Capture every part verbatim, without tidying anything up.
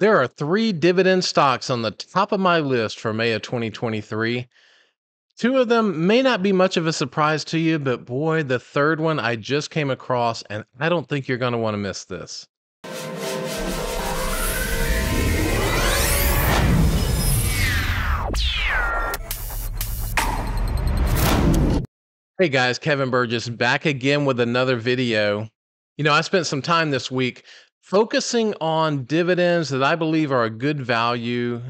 There are three dividend stocks on the top of my list for May of twenty twenty-three. Two of them may not be much of a surprise to you, but boy, the third one I just came across, and I don't think you're going to want to miss this. Hey guys, Kevin Burgess back again with another video. You know, I spent some time this week focusing on dividends that I believe are a good value.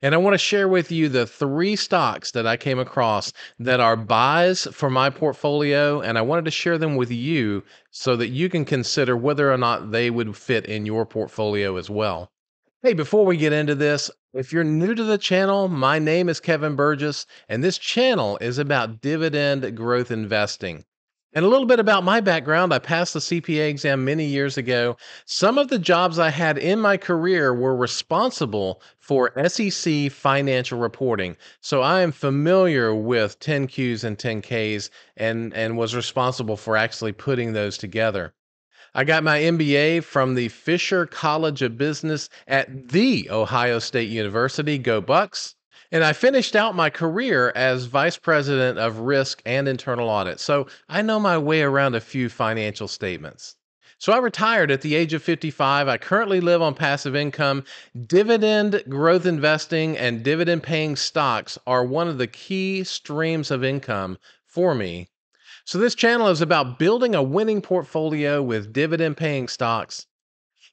And I want to share with you the three stocks that I came across that are buys for my portfolio. And I wanted to share them with you so that you can consider whether or not they would fit in your portfolio as well. Hey, before we get into this, if you're new to the channel, my name is Kevin Burgess, and this channel is about dividend growth investing. And a little bit about my background, I passed the C P A exam many years ago. Some of the jobs I had in my career were responsible for S E C financial reporting. So I am familiar with ten Qs and ten Ks and, and was responsible for actually putting those together. I got my M B A from the Fisher College of Business at The Ohio State University, go Bucks. And I finished out my career as Vice President of Risk and Internal Audit, so I know my way around a few financial statements. So I retired at the age of fifty-five. I currently live on passive income. Dividend growth investing and dividend paying stocks are one of the key streams of income for me. So this channel is about building a winning portfolio with dividend paying stocks.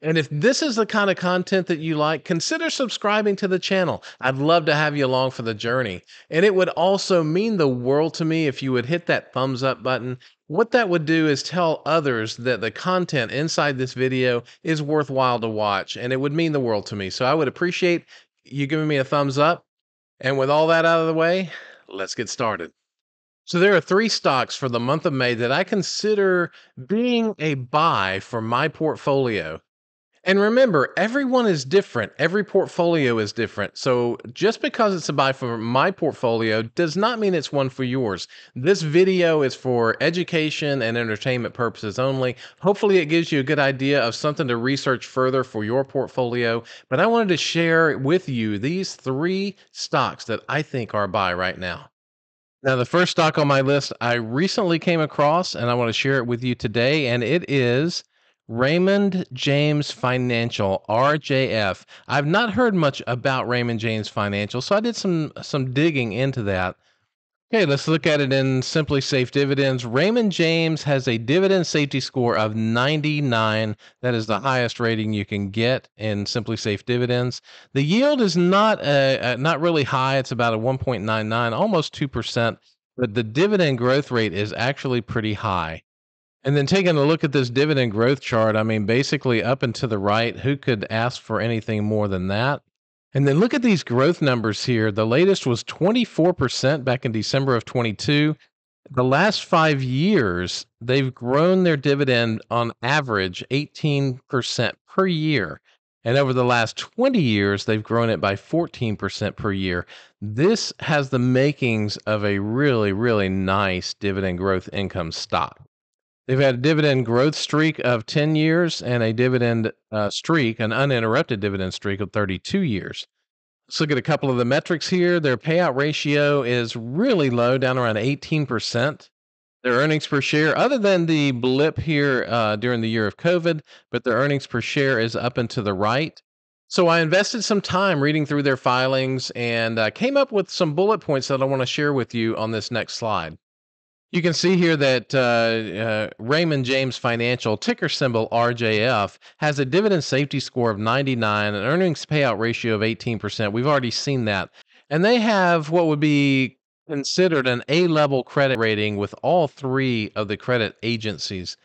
And if this is the kind of content that you like, consider subscribing to the channel. I'd love to have you along for the journey. And it would also mean the world to me if you would hit that thumbs up button. What that would do is tell others that the content inside this video is worthwhile to watch, and it would mean the world to me. So I would appreciate you giving me a thumbs up. And with all that out of the way, let's get started. So there are three stocks for the month of May that I consider being a buy for my portfolio. And remember, everyone is different. Every portfolio is different. So just because it's a buy for my portfolio does not mean it's one for yours. This video is for education and entertainment purposes only. Hopefully it gives you a good idea of something to research further for your portfolio. But I wanted to share with you these three stocks that I think are a buy right now. Now, the first stock on my list I recently came across, and I want to share it with you today, and it is Raymond James Financial, R J F. I've not heard much about Raymond James Financial, so I did some some digging into that. Okay, let's look at it in Simply Safe Dividends. Raymond James has a dividend safety score of ninety-nine. That is the highest rating you can get in Simply Safe Dividends. The yield is not a, a, not really high. It's about a one point nine nine, almost two percent, but the dividend growth rate is actually pretty high. And then taking a look at this dividend growth chart, I mean, basically up and to the right, who could ask for anything more than that? And then look at these growth numbers here. The latest was twenty-four percent back in December of twenty-two. The last five years, they've grown their dividend on average eighteen percent per year. And over the last twenty years, they've grown it by fourteen percent per year. This has the makings of a really, really nice dividend growth income stock. They've had a dividend growth streak of ten years and a dividend uh, streak, an uninterrupted dividend streak of thirty-two years. Let's look at a couple of the metrics here. Their payout ratio is really low, down around eighteen percent. Their earnings per share, other than the blip here uh, during the year of COVID, but their earnings per share is up and to the right. So I invested some time reading through their filings and uh, came up with some bullet points that I want to share with you on this next slide. You can see here that uh, uh, Raymond James Financial, ticker symbol R J F, has a dividend safety score of ninety-nine, an earnings payout ratio of eighteen percent. We've already seen that. And they have what would be considered an A level credit rating with all three of the credit agencies.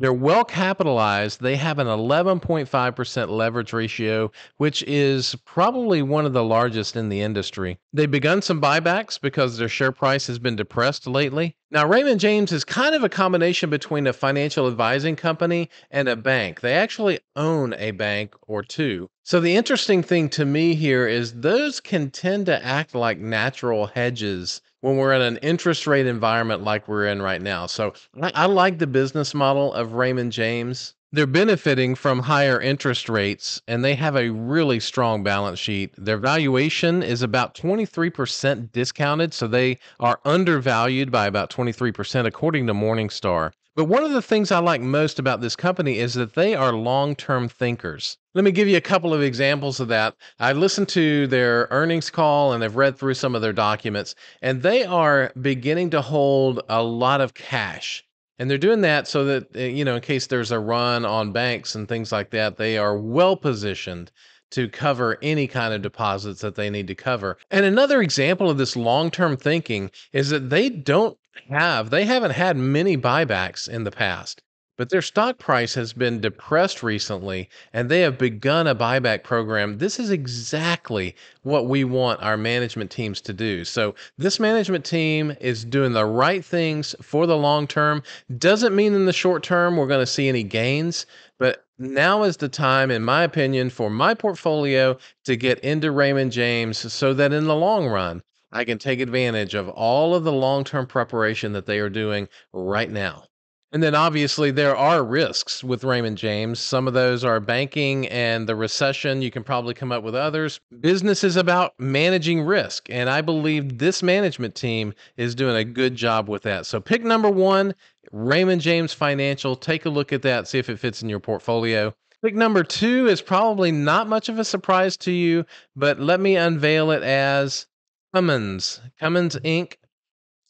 They're well capitalized. They have an eleven point five percent leverage ratio, which is probably one of the largest in the industry. They've begun some buybacks because their share price has been depressed lately. Now, Raymond James is kind of a combination between a financial advising company and a bank. They actually own a bank or two. So the interesting thing to me here is those can tend to act like natural hedges when we're in an interest rate environment like we're in right now. So I, I like the business model of Raymond James. They're benefiting from higher interest rates, and they have a really strong balance sheet. Their valuation is about twenty-three percent discounted, so they are undervalued by about twenty-three percent, according to Morningstar. But one of the things I like most about this company is that they are long-term thinkers. Let me give you a couple of examples of that. I listened to their earnings call and I've read through some of their documents, and they are beginning to hold a lot of cash. And they're doing that so that, you know, in case there's a run on banks and things like that, they are well positioned to cover any kind of deposits that they need to cover. And another example of this long-term thinking is that they don't have, they haven't had many buybacks in the past. But their stock price has been depressed recently, and they have begun a buyback program. This is exactly what we want our management teams to do. So this management team is doing the right things for the long term. Doesn't mean in the short term we're going to see any gains, but now is the time, in my opinion, for my portfolio to get into Raymond James so that in the long run, I can take advantage of all of the long-term preparation that they are doing right now. And then obviously there are risks with Raymond James. Some of those are banking and the recession. You can probably come up with others. Business is about managing risk, and I believe this management team is doing a good job with that. So pick number one, Raymond James Financial. Take a look at that, see if it fits in your portfolio. Pick number two is probably not much of a surprise to you, but let me unveil it as Cummins. Cummins, Incorporated.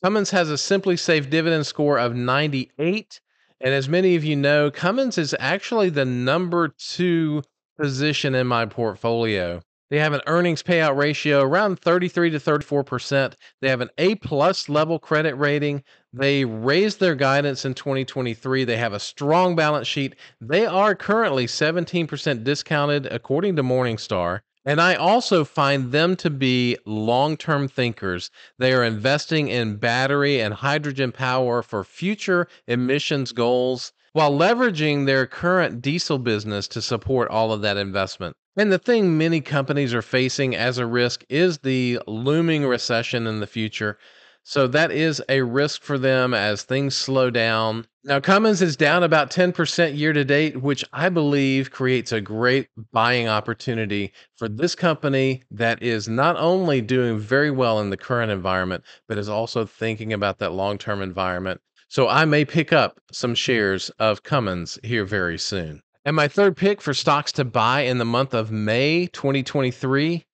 Cummins has a Simply Safe Dividend score of ninety-eight. And as many of you know, Cummins is actually the number two position in my portfolio. They have an earnings payout ratio around thirty-three to thirty-four percent. They have an A-plus level credit rating. They raised their guidance in twenty twenty-three. They have a strong balance sheet. They are currently seventeen percent discounted, according to Morningstar. And I also find them to be long-term thinkers. They are investing in battery and hydrogen power for future emissions goals while leveraging their current diesel business to support all of that investment. And the thing many companies are facing as a risk is the looming recession in the future. So that is a risk for them as things slow down. Now, Cummins is down about ten percent year to date, which I believe creates a great buying opportunity for this company that is not only doing very well in the current environment, but is also thinking about that long-term environment. So I may pick up some shares of Cummins here very soon. And my third pick for stocks to buy in the month of May twenty twenty-three,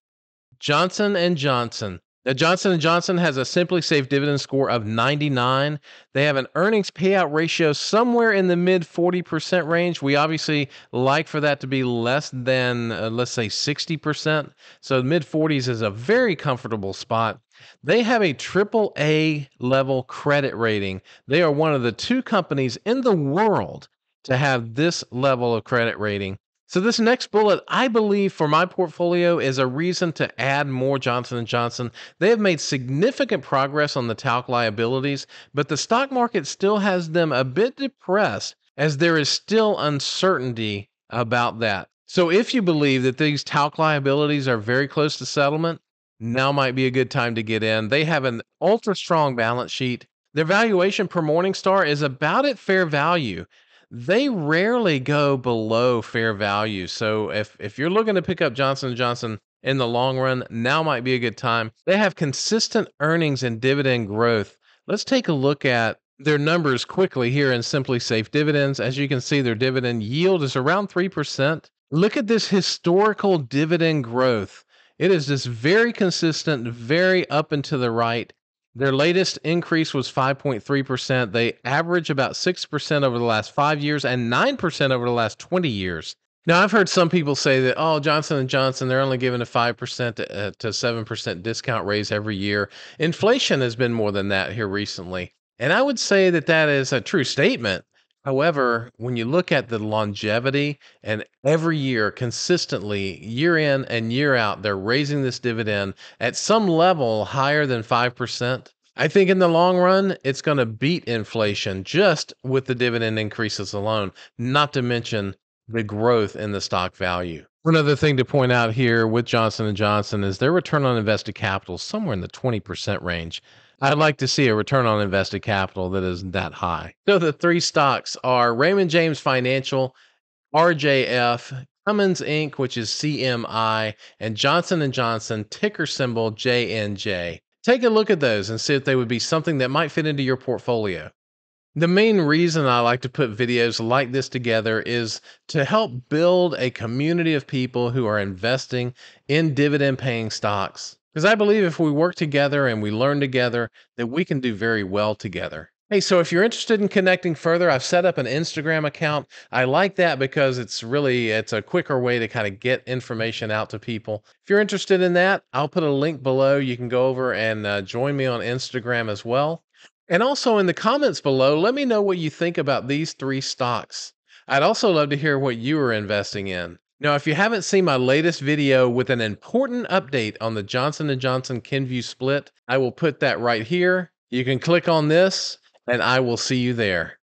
Johnson and Johnson. Now, Johnson and Johnson has a Simply Safe Dividend score of ninety-nine. They have an earnings payout ratio somewhere in the mid forty percent range. We obviously like for that to be less than, uh, let's say, sixty percent. So mid forties is a very comfortable spot. They have a triple A level credit rating. They are one of the two companies in the world to have this level of credit rating. So this next bullet, I believe, for my portfolio is a reason to add more Johnson and Johnson. They have made significant progress on the talc liabilities, but the stock market still has them a bit depressed as there is still uncertainty about that. So if you believe that these talc liabilities are very close to settlement, now might be a good time to get in. They have an ultra strong balance sheet. Their valuation per Morningstar is about at fair value. They rarely go below fair value. So if, if you're looking to pick up Johnson and Johnson in the long run, now might be a good time. They have consistent earnings and dividend growth. Let's take a look at their numbers quickly here in Simply Safe Dividends. As you can see, their dividend yield is around three percent. Look at this historical dividend growth. It is just very consistent, very up and to the right. Their latest increase was five point three percent. They average about six percent over the last five years and nine percent over the last twenty years. Now, I've heard some people say that, oh, Johnson and Johnson, they're only giving a five percent to, uh, to seven percent discount raise every year. Inflation has been more than that here recently. And I would say that that is a true statement. However, when you look at the longevity and every year consistently, year in and year out, they're raising this dividend at some level higher than five percent. I think in the long run, it's going to beat inflation just with the dividend increases alone, not to mention the growth in the stock value. One other thing to point out here with Johnson and Johnson is their return on invested capital somewhere in the twenty percent range. I'd like to see a return on invested capital that isn't that high. So the three stocks are Raymond James Financial, R J F, Cummins Incorporated, which is C M I, and Johnson and Johnson, ticker symbol J N J. Take a look at those and see if they would be something that might fit into your portfolio. The main reason I like to put videos like this together is to help build a community of people who are investing in dividend-paying stocks. Because I believe if we work together and we learn together, that we can do very well together. Hey, so if you're interested in connecting further, I've set up an Instagram account. I like that because it's really, it's a quicker way to kind of get information out to people. If you're interested in that, I'll put a link below. You can go over and uh, join me on Instagram as well. And also in the comments below, let me know what you think about these three stocks. I'd also love to hear what you are investing in. Now, if you haven't seen my latest video with an important update on the Johnson and Johnson Kenvue split, I will put that right here. You can click on this, and I will see you there.